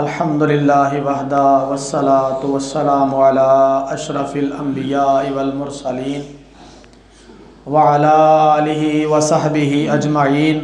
अल्हम्दुलिल्लाहि वहदा वस्सलातु वस्सलामु अला अशरफिल अंबिया वल मुरसलीन व अला आलिहि व सहबिहि अजमाइन।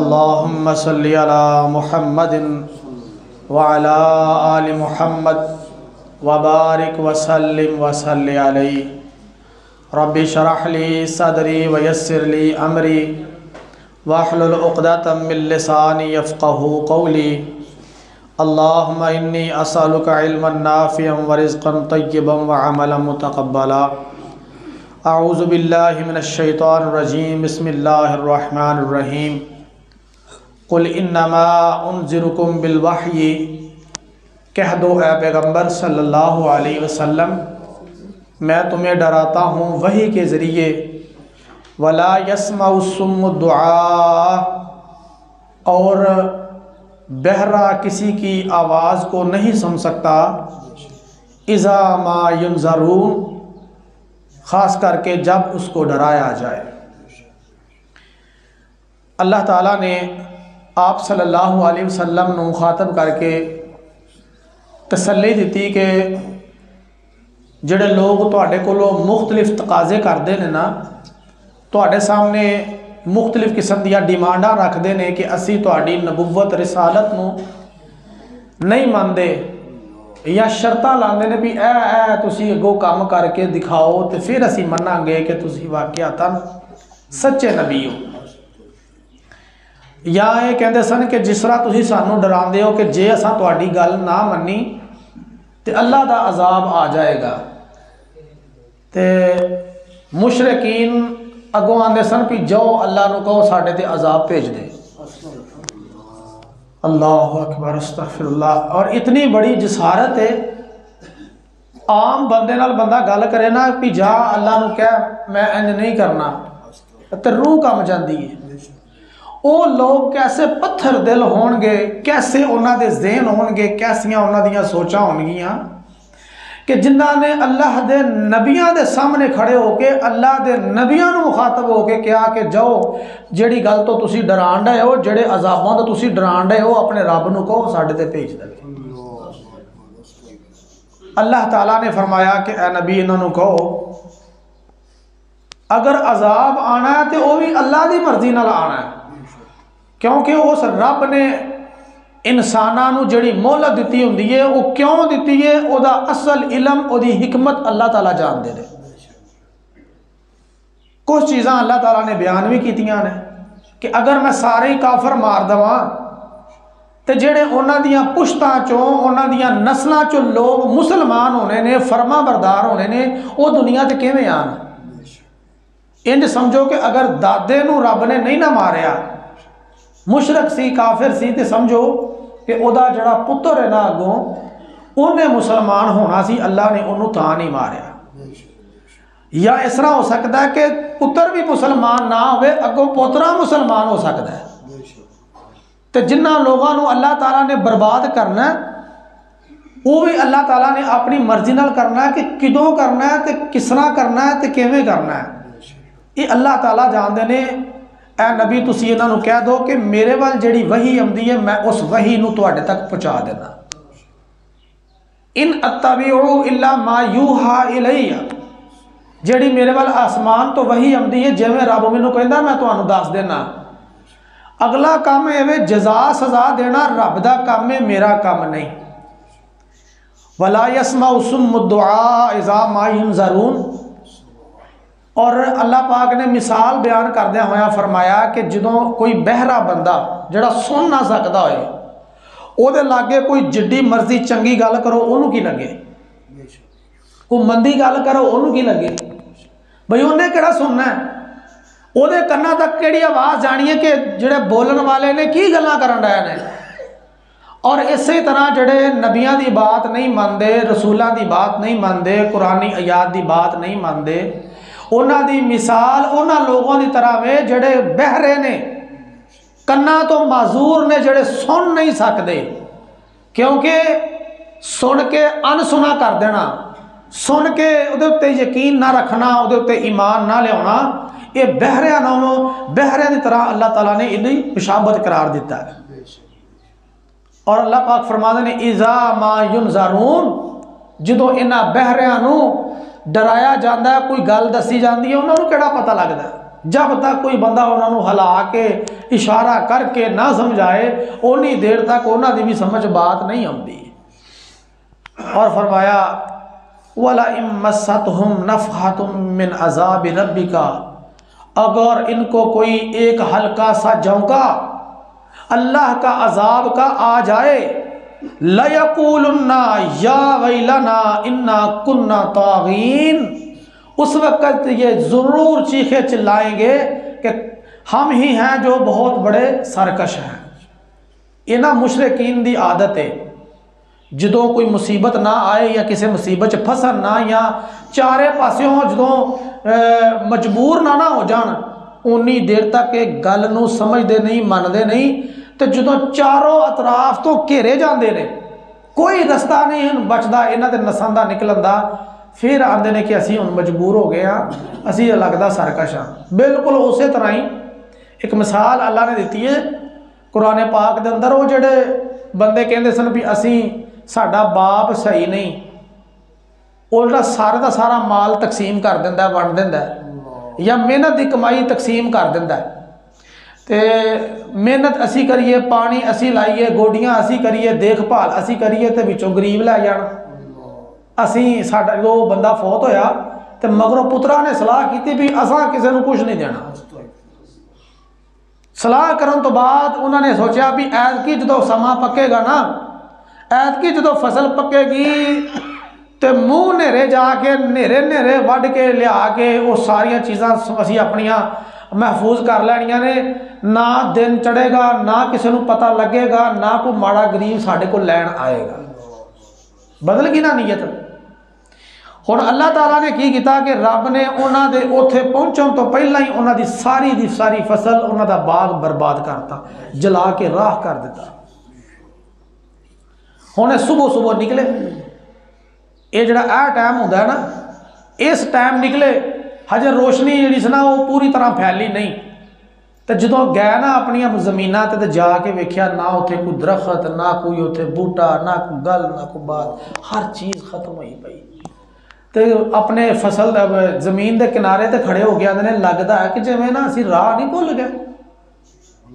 अल्लाहुम्मा सल्लि अला मुहम्मदिन व अला आलि मुहम्मद व बारिक व सल्लि अलैहि। रब्बि शरह ली सदरी व यस्सिर ली अमरी वहलुल उक़दतम मिन लिसानी यफ़क़हू क़ौली। अल्लाहुम्मा इन्नी असअलुका इल्मन नाफ़िअन व रिज़्क़न तय्यिबन व अमलन मुतक़ब्बला। अऊज़ु बिल्लाहि मिनश शैतानिर रजीम। बिस्मिल्लाहिर रहमानिर रहीम। कुल इन्नमा उनज़िरुकुम बिल वहयी। कह दो ए पैगम्बर सल्लल्लाहु अलैहि वसल्लम, मैं तुम्हें डराता हूँ वही के ज़रिए। वला यस्मउ सुम्मु दुआ, और बहरा किसी की आवाज़ को नहीं सुन सकता। इज़ा मा युनज़रून, ख़ास करके जब उसको डराया जाए। अल्लाह ताला ने आप सल्लल्लाहु अलैहि वसल्लम को मुखातब करके तसल्ली दी कि जिहड़े लोग तुहाडे कोलों मुख्तलिफ तकाजे करते हैं ना, तुहाडे सामने मुख्तलिफ किस्म दियां डिमांडां रखते हैं कि असी तुहाडी नबुव्वत रिसालत नूं नहीं मानते, या शर्त लाते हैं भी ऐ तुसी अगो काम करके दिखाओ तो फिर असी मनांगे कि तुसी वाकयातन सच्चे नबी हो। या ये कहते सन कि जिस तरह तुसी सानू डराते हो कि जे असां तुहाडी गल ना मनी तो अल्लाह दा अजाब आ जाएगा। तो मुशरकीन अगों आते सन भी जाओ अल्लाह नू कहो साडे ते अजाब भेज दे। अल्लाहु अकबर, अस्तगफिरुल्लाह। और इतनी बड़ी जसारत है, आम बंदे नाल बंदा गल करे ना कि जा अल्लाह नू कह मैं इंज नहीं करना, तो रूह कम जाती है। वो लोग कैसे पत्थर दिल होंगे, कैसे उन्होंने ज़हन होंगे, कैसियां उन्होंने सोचा होंगियां कि जिन्होंने अल्लाह के नबियों के सामने खड़े होके अल्लाह के नबियों को मुखातब होके कहा कि जाओ जिहड़ी गल तो तुसी डराण रहे हो, जिहड़े अजाबों तो तुसी डराण रहे हो, अपने रब नू कहो साडे ते भेज दे। अल्लाह ताला ने फरमाया कि ए नबी इन्हों कहो अगर अजाब आना है तो वह भी अल्लाह की मर्जी नाल आना है, क्योंकि उस रब ने इंसानां नू जिहड़ी मोहलत दिती हुंदी है वह क्यों दिती है, उहदा असल इलम उहदी हिकमत अल्लाह ताला जानदे ने। कुछ चीज़ां अल्लाह ताला ने बयान भी कीतियां ने कि अगर मैं सारे ही काफर मार देवां तो जिहड़े उन्हां दियां पुश्तां चों उन्हां दियां नस्लां चों लोग मुसलमान होने ने, फरमा बरदार होने ने, वह दुनिया ते किवें आण। इंज समझो कि अगर दादे नू रब ने नहीं ना मारिया, मुशरक सी काफिर सी, तो समझो कि उहदा जिहड़ा पुत्र है ना अगों उन्हें मुसलमान होना सी, अल्लाह ने उन्होंने तां नहीं मारिया। या इस तरह हो सकता है कि पुत्र भी मुसलमान ना होवे, अगों पोतरा मुसलमान हो सकता है। तो जिन्हां लोगों को अल्लाह ताला ने बर्बाद करना वो भी अल्लाह ताला ने अपनी मर्जी नाल करना है कि किदों करना है, तो किस तरह करना है, तो किवें करना है, ये अल्लाह ताला जानते ने। ए नबी तुसी इन्हां नू कह दो कि मेरे वाल जिहड़ी वही आउंदी है मैं उस वही नू तुहाडे तक पहुँचा देना। इन अत्तबिउ इल्ला मा यूहा इलैया, जिहड़ी मेरे वाल आसमान तो वही आउंदी है, जिवें रब मैनू कहिंदा मैं तुहानू दस देना। अगला काम इवें जजा सजा देना रब दा काम है, मेरा काम नहीं। वला यसमाउ सुम्मु दुआ इज़ा मा युनज़रून, और अल्लाह पाक ने मिसाल बयान करदे होया फरमाया कि जदों कोई बहरा बंदा जिहड़ा सुन ना सकता होए उहदे लागे कोई जिड्डी मर्जी चंगी गल करो उहनूं की लगे, कोई मंदी गल करो उहनूं की लगे, बई उहने किहड़ा सुनना है, उहदे कन्नां तक किहड़ी आवाज़ जाणी है कि जिहड़े बोलण वाले ने की गल्लां करन रहे ने। और इसी तरह जिहड़े नबियां दी बात नहीं मनदे, रसूलां दी बात नहीं मनदे, कुरानी आयात दी बात नहीं मनदे, उन्हां दी मिसाल उन्हां लोगों की तरह वे जिहड़े बहरे ने, कन्ना तो माजूर ने, जिहड़े सुन नहीं सकते, क्योंकि सुन के अनसुना कर देना, सुन के उहदे उत्ते यकीन ना रखना, उहदे उत्ते ईमान ना लियाना, ये बहरिया नालों बहरिया की तरह अल्लाह ताला ने इन्हें पिशाबत करार दिता है। और अल्लाह पाक फरमाते हैं इज़ा मा युनज़रून, जदों इन्हां बहरियां नू डराया जाता है, कोई गल दसी जाती है, उन्होंने किहड़ा पता लगता है। जब तक कोई बंदा उन्होंने हिला के इशारा करके ना समझाए, उन्नी देर तक उन्हां दी भी समझ बात नहीं आती। और फरमाया वला इम्मसतहुम नफ़हतुम मिन अज़ाबि रब्बिका, अगर इनको कोई एक हल्का सा झोंका अल्लाह का अजाब का आ जाए, लयकूलुन्ना या वैलना इन्ना कुन्ना तागीन, उस वक़्त ये ज़रूर चीखे चिल्लाएंगे कि हम ही हैं जो बहुत बड़े सरकश हैं। इन्हां मुशरिकीन दी आदत है, जदों कोई मुसीबत ना आए या किसी मुसीबत फसन ना, या चारे पास्यों जदों मजबूर ना हो जान, उन्नी देर तक एक गल नूं समझते नहीं, मानते नहीं, तो जदों चारों अतराफ तो घेरे जाते हैं, कोई रस्ता नहीं बचता इन्हां दे नसां दा निकलण दा, फिर आंदे ने कि असीं हुण मजबूर हो गए हाँ, असीं लगदा सरकश हाँ। बिल्कुल उस तरह ही एक मिसाल अल्लाह ने दित्ती है कुरान पाक दे अंदर, वो जिहड़े बंदे कहंदे सन भी असीं साडा बाप सही नहीं, उल्टा सारे का सारा माल तकसीम कर दिंदा, वंड दिंदा, या मेहनत की कमाई तकसीम कर दिंदा है। ते मेहनत असी करिए, पानी असी लाइए, गोडियां असी करिए, देखभाल असी करिए, तो विचों गरीब लै जाण। असी साडा जो बंदा फौत होया तो मगरों पुत्रा ने सलाह की भी असां किसी को कुछ नहीं देना। सलाह करन तो बाद उन्होंने सोचा भी ऐतकी जदों समा पकेगा ना, ऐतकी जदों फसल पकेगी तो मूँह नेरे जाके नेरे नेरे वढ़ के लिया के वो सारिया चीज़ा असी अपनिया महफूज कर लैनिया ने, ना दिन चढ़ेगा, ना किसी को पता लगेगा, ना कोई माड़ा गरीब साढ़े को लैन आएगा। बदल गई ना नीयत। हुण अल्लाह ताला ने की किया कि रब ने उन्होंने उत्थे पहुँचण तो पहला ही उन्होंने सारी सारी फसल, उन्होंने बाग बर्बाद करता, जला के राह कर दिता। हुण सुबह सुबह निकले, ये जड़ा टाइम होता है ना, इस टाइम निकले, हजे रोशनी जी ना वो पूरी तरह फैली नहीं। तो जो गए ना अपन जमीना ते जाके वेख्या ना उत्थे कोई दरखत, ना कोई उत्थे बूटा, ना कोई गल, ना कोई बात, हर चीज़ खत्म हुई पई। तो अपने फसल जमीन के किनारे तो खड़े हो गया, ने लगता है कि जिवें ना असीं राह नहीं भुल गए,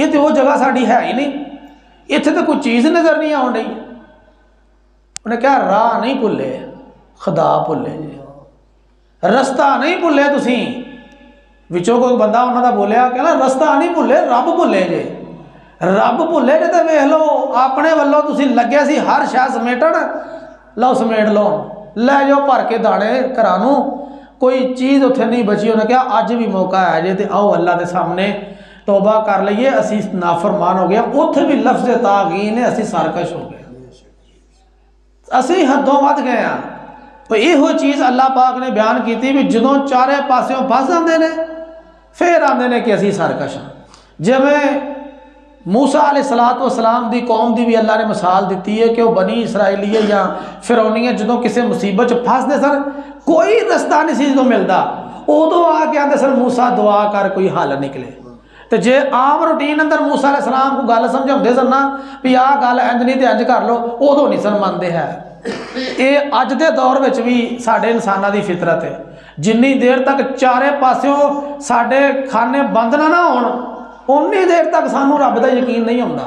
ये तो वो जगह साड़ी है ही नहीं, इत्थे तो कोई चीज़ नज़र नहीं आउंदी। उन्हें क्या राह नहीं भुले, खुदा भुले, रस्ता नहीं भुले। तुसीं विचों कोई बंदा उन्होंने बोलिया कहना रस्ता नहीं भुले, रब भुले जे, रब भुले जे। तो वेख लो अपने वालों तुसीं लगे सी हर शह समेटन, लो समेट लो, लै जाओ भर के दाने घरां नूं, कोई चीज़ उत्थे नहीं बची। उन्हें क्या अज भी मौका है जे, तो आओ अल्लाह के सामने तौबा कर लईए, असी नाफरमान हो गया। उत्थे भी लफ्ज़ तागीन है, असी सरकश हो गए, असी हदों वध गए हाँ। तो यो चीज़ अल्लाह पाक ने बयान की भी जदों चारे पास्यों फस जाते हैं, फिर आते हैं कि असी सरकश हाँ। जिवें मूसा अलैहिस्सलाम की कौम की भी अल्लाह ने मिसाल दी है कि वह बनी इसराइली या फिरौनी जदों किसी मुसीबत फसते सन, कोई रस्ता नहीं सी जो मिलता, उदों आके आते सन मूसा दुआ कर कोई हल निकले। तो जे आम रूटीन अंदर मूसा अलैहिस्सलाम को गल समझाते सन ना भी आ गल इंज नहीं तो इंज कर लो, उदों नहीं सन मानते है। ये अज के दौर में भी साढ़े इंसानों की फितरत है, जिनी देर तक चारे पास्यों साढ़े खाने बंद ना हो, उन्नी देर तक सानू रब का यकीन नहीं आता।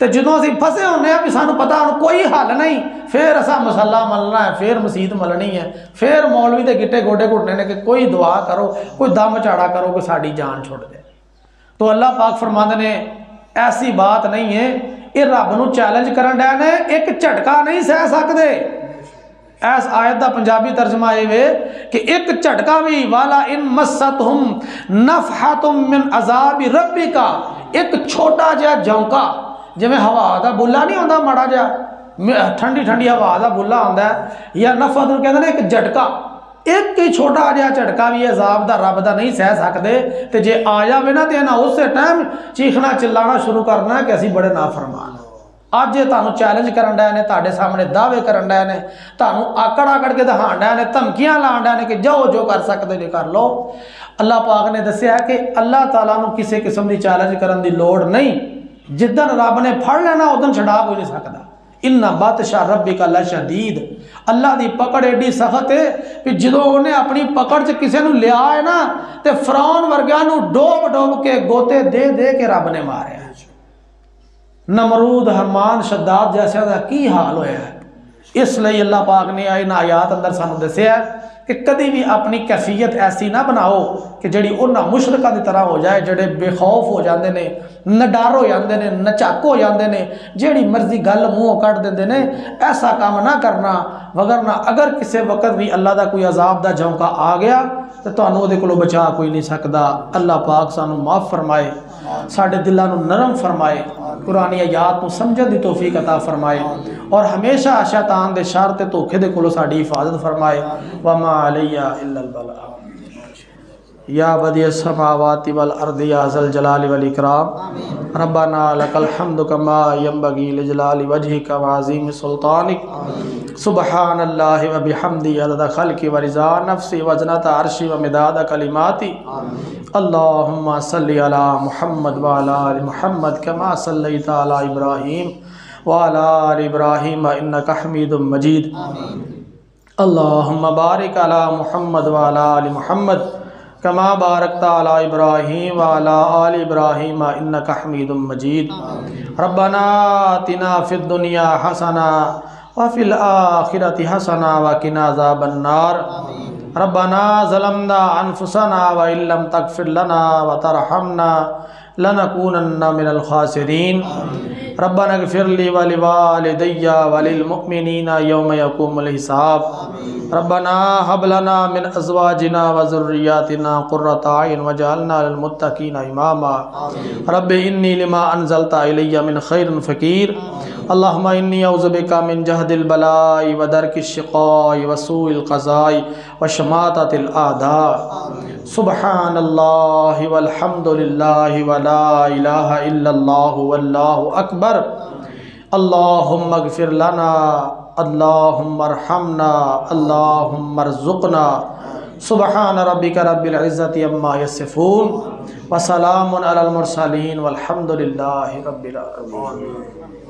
तो जदों असीं फसे होने भी सानू पता हम कोई हल नहीं, फिर असा मसला मलना है, फिर मसीत मलनी है, फिर मौलवी के गिट्टे गोडे घुटने ने कि कोई दुआ करो, कोई दम झाड़ा करो, कोई साड़ी जान छुड़ दे। तो अल्लाह पाक फरमांदे ने ऐसी बात नहीं है, ये रब नूं चैलेंज करन डया ने, एक झटका नहीं सह सकते। इस आयत का पंजाबी तर्जमा ये कि एक झटका भी वाला इन मस्सतहुम नफ़हतुम मिन अज़ाबि रब्बिका, एक छोटा जिहा झोंका, जिवें हवा का बुला नहीं आंदा, माड़ा जिहा ठंडी ठंडी हवा का बुला आंदा है, या नफ़हत कहते हैं एक झटका, एक ही छोटा जहा झटका भी अजाब का रब का नहीं सह सकते। तो जे आ जाए ना तो इन्हें उस टाइम चीखना चिल्लाना शुरू करना कि असी बड़े नाफरमान। अज ये तुहानू चैलेंज करन डए ने, तुहाडे सामने दावे करन डए ने, तुहानू आकड़ आकड़ के दिखाण डए ने, धमकियां लाण डए ने कि जाओ जो कर सकते जे कर लो। अल्लाह पाक ने दस्सिया कि अल्लाह ताला नू किसी किस्म की चैलेंज करन दी लोड़ नहीं, जिदन रब ने फड़ लेना उदन छड़ा कोई नहीं सकता। इन्ना बादशाह रबी का ला शदीद, अल्लाह की पकड़ एडी सख्त है कि जो उन्हें अपनी पकड़ च किसी ने लिया है ना तो फरौन वर्गा डोब डोब के गोते दे के रब ने मारे। नमरूद हरमान शद्दाद जैसा का की हाल होया है। इसलिए अल्लाह पाक ने इन आयात अंदर सानू दसिया कि कभी भी अपनी कैफियत ऐसी ना बनाओ कि जी उन्होंने मुशरका की तरह हो जाए जोड़े बेखौफ हो जाते हैं, नडार हो जाते हैं, नचाक हो जाते हैं, जी मर्जी गल मूँहों कट देंगे ने। ऐसा काम ना करना, वगरना अगर किसी वक्त भी अल्लाह का कोई अजाब का झोंका आ गया तो तुहानू उहदे कोलों बचा कोई नहीं सकता। अल्लाह पाक सानू माफ़ फरमाए, साडे दिलों नू नरम फरमाए, कुरानी आयात नू समझण दी तौफीक अता फरमाए और हमेशा शैतान दे शर ते धोखे दे कोलों साडी हिफाजत फरमाए। वमा अलैया इल्लल बला या बदी समावाति वल अर्दि या ज़ल जलाल वल इकराम। रब्बना लकल हम्दु कमा यंबगी लिजलाल वजहिक व अज़ीम सुल्तानिक। सुबहानल्लाहि व बिहम्दिही अदद खल्की व रिज़ा नफ्सी व ज़नता अर्शी व मिदाद कलिमाती। अल्लाहुम्मा सल्लि अला मुहम्मद व अला आलि मुहम्मद कमा सल्लैत अला इब्राहीम व अला आलि इब्राहीम इन्नका हमीदुम मजीद। अल्लाहुम्मा बारिक अला मुहम्मद व अला आलि मुहम्मद कमा बारकता अला इब्राहीम व अला आलि इब्राहीम इन्नका हमीदुम मजीद। रब्बना आतिना फिद दुनिया हसना व फिल आखिरति हसना व किना अज़ाबन नार। रब्बना ज़लमना अनफुसना व इल्लम तगफिर लना व तरहमना लनकूनन्ना मिनल खासिरीन। रब्बना इग़फिर ली व लिवालिदैया व लिलमुमिनीना यौम यक़ूमुल हिसाब। रब्बना हब लना मिन अज़वाजिना व ज़ुर्रिय्यातिना क़ुर्रता अय्युन वजअलना लिलमुत्तक़ीना इमामा। रब्बि इन्नी लिमा अंज़लता इलैया मिन ख़ैरिन फ़क़ीर। अल्लाहुम्मा इन्नी औज़ु बिका मिन जहदिल बलाई व दरकिश शिक़ाई व सूइल क़ज़ाई व शमाततिल आदा। सुब्हानल्लाहि वल्हम्दुलिल्लाहि व ला इलाहा इल्लल्लाहु वल्लाहु अकबर। अल्लाहुम्मा इग़फिर लना, अल्लाहुम्मा अरहमना, अल्लाहुम्मा अरज़ुक़ना। सुब्हान रब्बिका रब्बिल इज़्ज़ति अम्मा यसिफ़ून व सलामुन अलल मुरसलीन वल्हम्दुलिल्लाहि रब्बिल आलमीन।